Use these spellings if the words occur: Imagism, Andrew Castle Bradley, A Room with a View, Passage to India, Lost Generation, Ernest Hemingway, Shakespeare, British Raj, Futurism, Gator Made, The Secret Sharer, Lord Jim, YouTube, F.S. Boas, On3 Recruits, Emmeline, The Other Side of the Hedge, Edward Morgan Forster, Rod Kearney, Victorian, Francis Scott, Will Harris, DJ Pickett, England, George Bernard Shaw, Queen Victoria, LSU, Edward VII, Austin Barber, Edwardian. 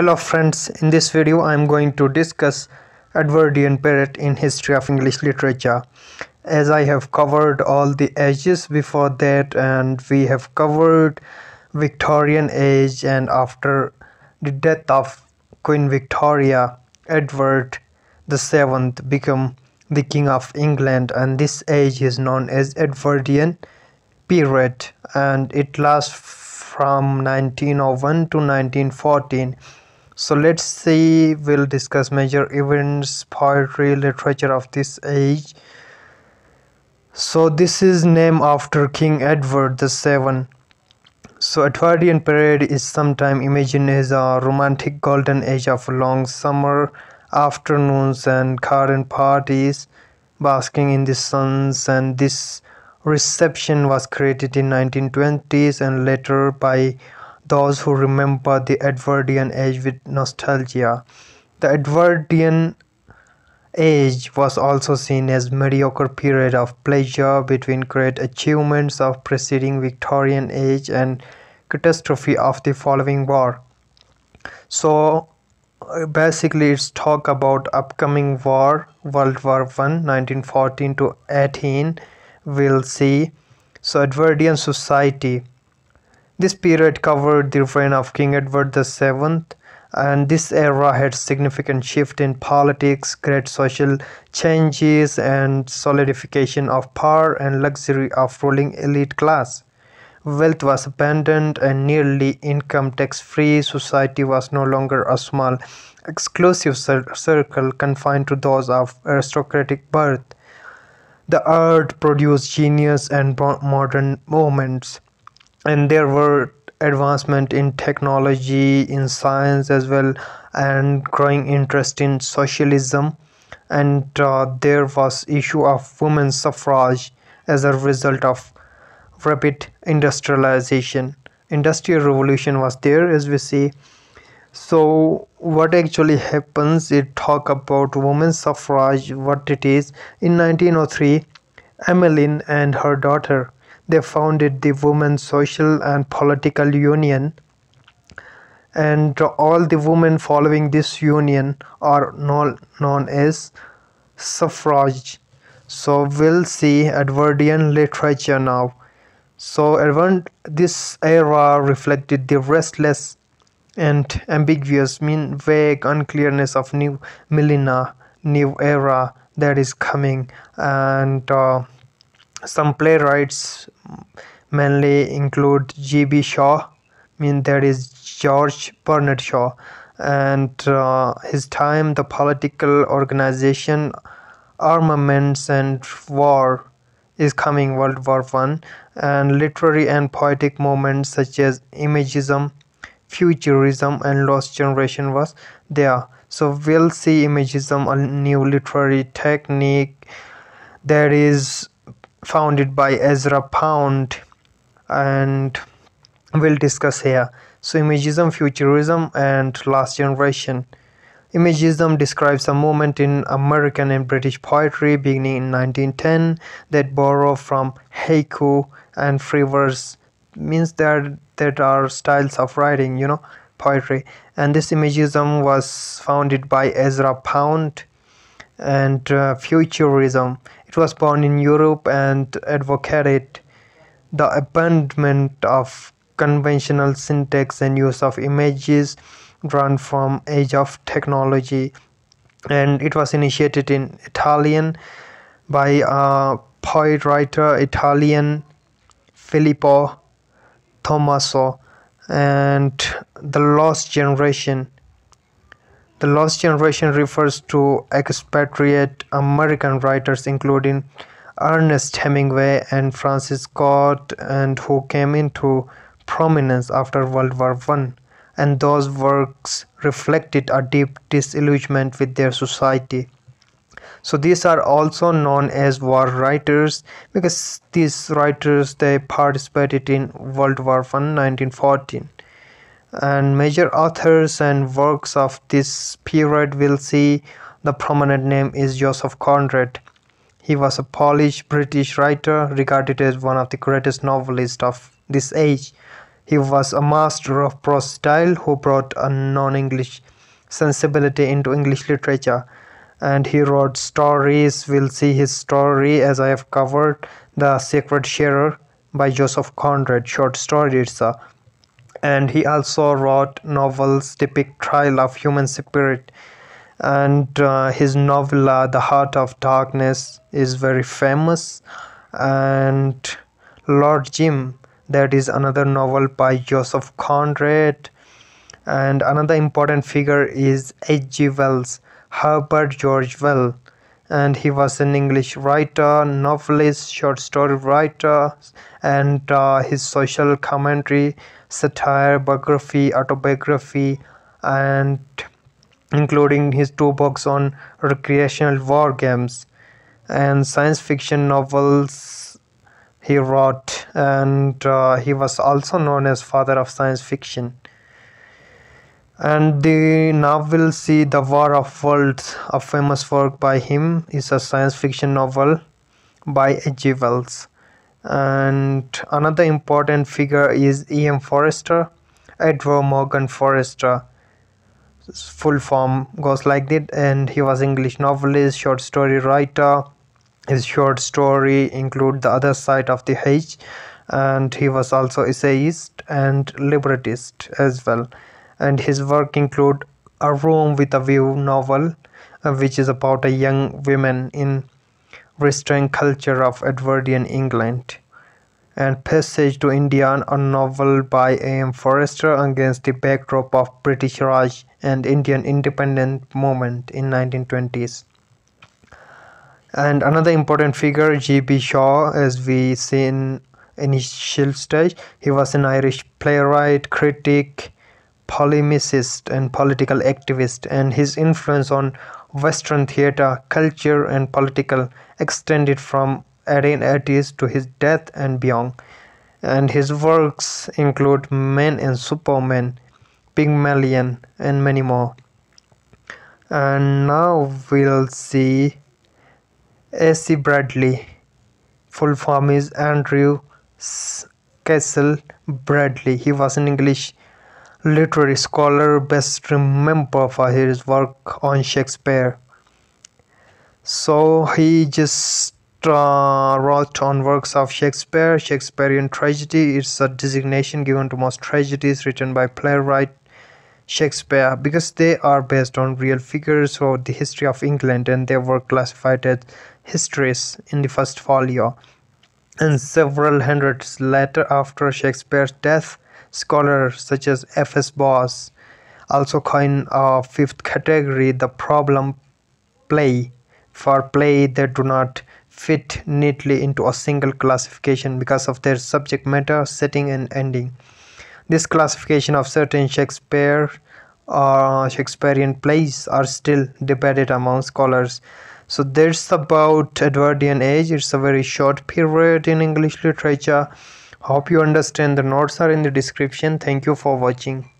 Hello friends, in this video I am going to discuss Edwardian period in history of English literature. As I have covered all the ages before that, and we have covered Victorian age, and after the death of Queen Victoria, Edward VII became the King of England, and this age is known as Edwardian period, and it lasts from 1901 to 1914. So let's see, we'll discuss major events, poetry, literature of this age. So this is named after King Edward VII. So Edwardian period is sometimes imagined as a romantic golden age of long summer afternoons and garden parties, basking in the suns, and this reception was created in 1920s and later by those who remember the Edwardian age with nostalgia. The Edwardian age was also seen as mediocre period of pleasure between great achievements of preceding Victorian age and catastrophe of the following war. So basically it's talk about upcoming war, World War I, 1914 to 18. We'll see. So Edwardian society, this period covered the reign of King Edward VII, and this era had significant shift in politics, great social changes, and solidification of power and luxury of ruling elite class. Wealth was abandoned and nearly income tax free. Society was no longer a small exclusive circle confined to those of aristocratic birth. The art produced genius and modern movements, and there were advancements in technology, in science as well, and growing interest in socialism, and there was issue of women's suffrage as a result of rapid industrialization. Industrial revolution was there, as we see. So what actually happens, it talk about women's suffrage, what it is. In 1903, Emmeline and her daughter, they founded the Women's Social and Political Union, and all the women following this union are known as suffrage. So we'll see Edwardian literature now. So this era reflected the restless and ambiguous, vague unclearness of new millennia, new era that is coming, and some playwrights mainly include G.B. Shaw, that is George Bernard Shaw, and his time, the political organization, armaments and war is coming, World War I, and literary and poetic movements such as Imagism, Futurism and Lost Generation was there. So we'll see Imagism, a new literary technique that is founded by Ezra Pound, and we'll discuss here. So Imagism, Futurism and Lost Generation. Imagism describes a movement in American and British poetry beginning in 1910 that borrow from haiku and free verse, that are styles of writing, poetry, and this Imagism was founded by Ezra Pound. And Futurism, it was born in Europe and advocated the abandonment of conventional syntax and use of images drawn from age of technology, and it was initiated in Italian by a poet writer Italian Filippo Tommaso. And the Lost Generation refers to expatriate American writers including Ernest Hemingway and Francis Scott, and who came into prominence after World War I, and those works reflected a deep disillusionment with their society. So these are also known as war writers because these writers, they participated in World War I, 1914. And major authors and works of this period, we'll see the prominent name is Joseph Conrad. He was a Polish British writer regarded as one of the greatest novelists of this age. He was a master of prose style who brought a non-English sensibility into English literature, and he wrote stories. We'll see his story, as I have covered, The Secret Sharer by Joseph Conrad, short story it's a, and he also wrote novels depict trial of human spirit, and his novella The Heart of Darkness is very famous, and Lord Jim, that is another novel by Joseph Conrad. And another important figure is H.G. Wells, Herbert George Wells, and he was an English writer, novelist, short story writer, and his social commentary, satire, biography, autobiography, and including his two books on recreational war games and science fiction novels he wrote, and he was also known as father of science fiction. And now we'll see The War of Worlds, a famous work by him. It's a science fiction novel by H.G. Wells. And another important figure is E.M. Forster, Edward Morgan Forster. Full form goes like that. And he was English novelist, short story writer. His short story include The Other Side of the Hedge. And he was also essayist and librettist as well. And his work include A Room with a View novel, which is about a young woman in restrained culture of Edwardian England. And Passage to India, a novel by A.M. Forster against the backdrop of British Raj and Indian independent movement in 1920s. And another important figure, G.B. Shaw, as we see in initial stage. He was an Irish playwright, critic, polemicist and political activist, and his influence on Western theatre, culture and political extended from 1880s to his death and beyond. And his works include Men and Superman, Pygmalion and many more. And now we'll see A.C. Bradley. Full form is Andrew Castle Bradley. He was an English literary scholar, best remembered for his work on Shakespeare. So he just wrote on works of Shakespeare. Shakespearean tragedy is a designation given to most tragedies written by playwright Shakespeare, because they are based on real figures of the history of England, and they were classified as histories in the first folio. And several hundreds later, after Shakespeare's death, scholars such as F.S. Boas also coined a fifth category, the problem play, for play that do not fit neatly into a single classification because of their subject matter, setting and ending. This classification of certain Shakespearean plays are still debated among scholars. So that's about Edwardian age. It's a very short period in English literature. Hope you understand. The notes are in the description. Thank you for watching.